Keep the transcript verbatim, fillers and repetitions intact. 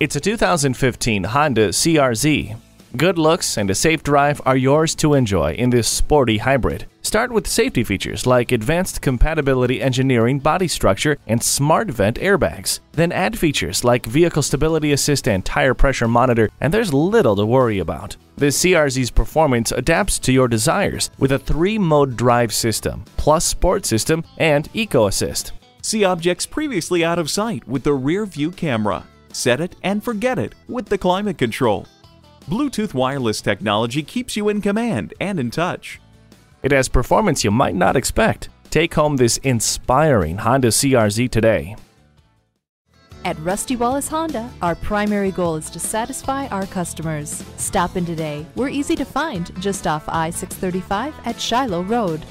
It's a two thousand fifteen Honda C R Z. Good looks and a safe drive are yours to enjoy in this sporty hybrid. Start with safety features like advanced compatibility engineering body structure and smart vent airbags. Then add features like vehicle stability assist and tire pressure monitor, and there's little to worry about. This C R Z's performance adapts to your desires with a three-mode drive system, plus sport system and eco assist. See objects previously out of sight with the rear view camera. Set it and forget it with the climate control. Bluetooth wireless technology keeps you in command and in touch. It has performance you might not expect. Take home this inspiring Honda C R Z today. At Rusty Wallace Honda, our primary goal is to satisfy our customers. Stop in today. We're easy to find just off I six thirty-five at Shiloh Road.